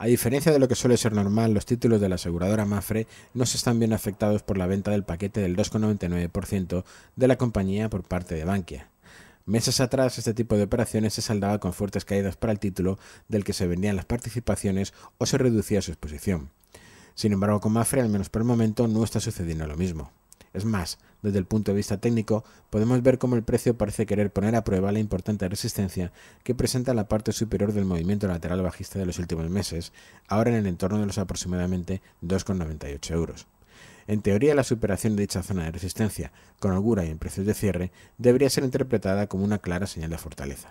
A diferencia de lo que suele ser normal, los títulos de la aseguradora Mapfre no se están viendo afectados por la venta del paquete del 2,99% de la compañía por parte de Bankia. Meses atrás, este tipo de operaciones se saldaba con fuertes caídas para el título del que se vendían las participaciones o se reducía su exposición. Sin embargo, con Mapfre, al menos por el momento, no está sucediendo lo mismo. Es más, desde el punto de vista técnico, podemos ver cómo el precio parece querer poner a prueba la importante resistencia que presenta la parte superior del movimiento lateral bajista de los últimos meses, ahora en el entorno de los aproximadamente 2,98 euros. En teoría, la superación de dicha zona de resistencia, con holgura y en precios de cierre, debería ser interpretada como una clara señal de fortaleza.